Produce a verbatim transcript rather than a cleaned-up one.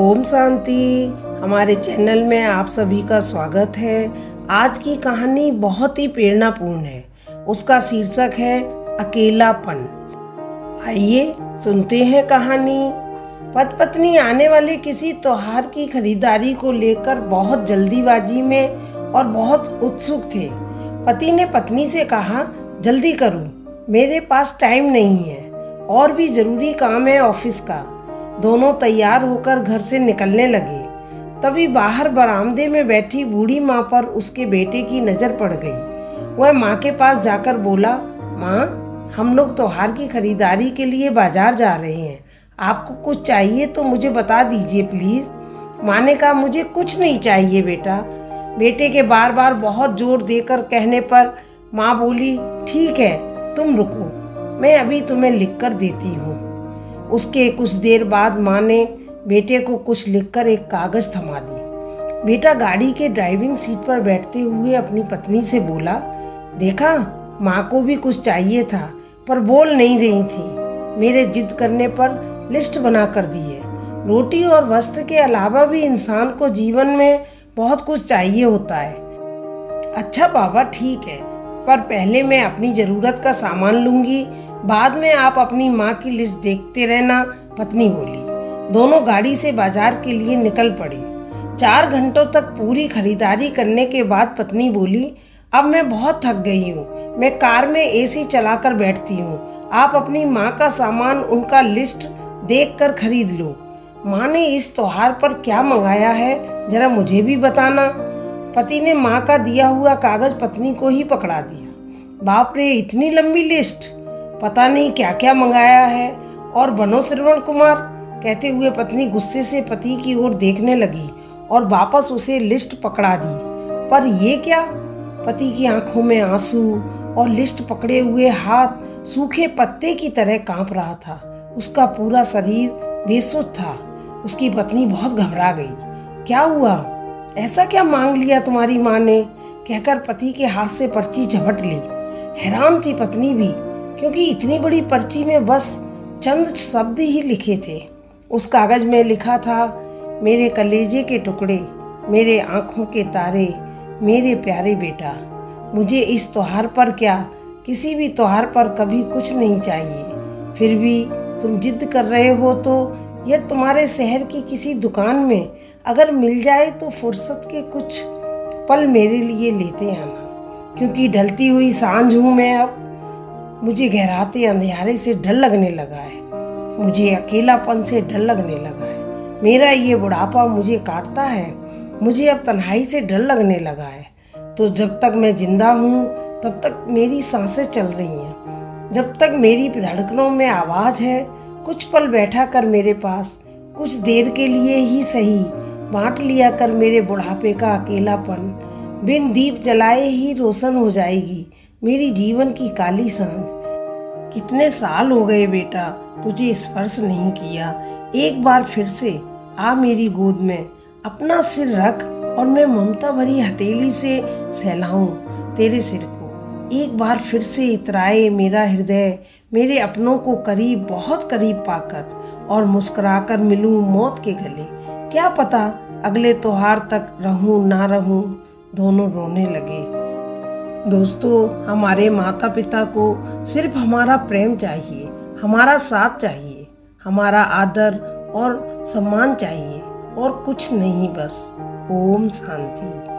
ओम शांति। हमारे चैनल में आप सभी का स्वागत है। आज की कहानी बहुत ही प्रेरणापूर्ण है। उसका शीर्षक है अकेलापन। आइए सुनते हैं कहानी। पति पत्नी आने वाले किसी त्योहार की खरीदारी को लेकर बहुत जल्दीबाजी में और बहुत उत्सुक थे। पति ने पत्नी से कहा, जल्दी करो, मेरे पास टाइम नहीं है और भी ज़रूरी काम है ऑफिस का। दोनों तैयार होकर घर से निकलने लगे। तभी बाहर बरामदे में बैठी बूढ़ी माँ पर उसके बेटे की नज़र पड़ गई। वह माँ के पास जाकर बोला, माँ हम लोग त्योहार की खरीदारी के लिए बाजार जा रहे हैं, आपको कुछ चाहिए तो मुझे बता दीजिए प्लीज़। माँ ने कहा, मुझे कुछ नहीं चाहिए बेटा। बेटे के बार बार बहुत जोर देकर कहने पर माँ बोली, ठीक है तुम रुको, मैं अभी तुम्हें लिख कर देती हूँ। उसके कुछ देर बाद माँ ने बेटे को कुछ लिखकर एक कागज़ थमा दी। बेटा गाड़ी के ड्राइविंग सीट पर बैठते हुए अपनी पत्नी से बोला, देखा माँ को भी कुछ चाहिए था पर बोल नहीं रही थी। मेरे जिद करने पर लिस्ट बना कर दी है। रोटी और वस्त्र के अलावा भी इंसान को जीवन में बहुत कुछ चाहिए होता है। अच्छा बाबा ठीक है, पर पहले मैं अपनी ज़रूरत का सामान लूँगी, बाद में आप अपनी माँ की लिस्ट देखते रहना, पत्नी बोली। दोनों गाड़ी से बाजार के लिए निकल पड़ी। चार घंटों तक पूरी खरीदारी करने के बाद पत्नी बोली, अब मैं बहुत थक गई हूँ, मैं कार में एसी चलाकर बैठती हूँ, आप अपनी माँ का सामान उनका लिस्ट देखकर खरीद लो। माँ ने इस त्योहार पर क्या मंगाया है जरा मुझे भी बताना। पति ने माँ का दिया हुआ कागज़ पत्नी को ही पकड़ा दिया। बाप रे, इतनी लंबी लिस्ट, पता नहीं क्या क्या मंगाया है और बनो श्रवण कुमार, कहते हुए पत्नी गुस्से से पति की ओर देखने लगी और वापस उसे लिस्ट पकड़ा दी। पर ये क्या? पति की आंखों में आंसू और लिस्ट पकड़े हुए हाथ सूखे पत्ते की तरह कांप रहा था। उसका पूरा शरीर बेसुध था। उसकी पत्नी बहुत घबरा गई। क्या हुआ? ऐसा क्या मांग लिया तुम्हारी माँ ने? कहकर पति के हाथ से पर्ची झपट ली। हैरान थी पत्नी भी, क्योंकि इतनी बड़ी पर्ची में बस चंद शब्द ही लिखे थे। उस कागज में लिखा था, मेरे कलेजे के टुकड़े, मेरे आँखों के तारे, मेरे प्यारे बेटा, मुझे इस त्योहार पर क्या, किसी भी त्योहार पर कभी कुछ नहीं चाहिए। फिर भी तुम जिद कर रहे हो तो यह तुम्हारे शहर की किसी दुकान में अगर मिल जाए तो फुर्सत के कुछ पल मेरे लिए लेते आना, क्योंकि ढलती हुई सांझ हूँ मैं। अब मुझे गहराते अंधेरे से डर लगने लगा है, मुझे अकेलापन से डर लगने लगा है, मेरा ये बुढ़ापा मुझे काटता है, मुझे अब तन्हाई से डर लगने लगा है। तो जब तक मैं जिंदा हूँ तब तक मेरी सांसें चल रही हैं, जब तक मेरी धड़कनों में आवाज़ है, कुछ पल बैठा कर मेरे पास, कुछ देर के लिए ही सही, बाँट लिया कर मेरे बुढ़ापे का अकेलापन। बिन दीप जलाए ही रोशन हो जाएगी मेरी जीवन की काली सांझ। कितने साल हो गए बेटा तुझे स्पर्श नहीं किया, एक बार फिर से आ मेरी गोद में, अपना सिर रख और मैं ममता भरी हथेली से सहलाऊं तेरे सिर को। एक बार फिर से इतराए मेरा हृदय मेरे अपनों को करीब, बहुत करीब पाकर, और मुस्कुराकर मिलूं मौत के गले। क्या पता अगले त्योहार तक रहूं ना रहूं। दोनों रोने लगे। दोस्तों, हमारे माता पिता को सिर्फ हमारा प्रेम चाहिए, हमारा साथ चाहिए, हमारा आदर और सम्मान चाहिए और कुछ नहीं। बस ओम शांति।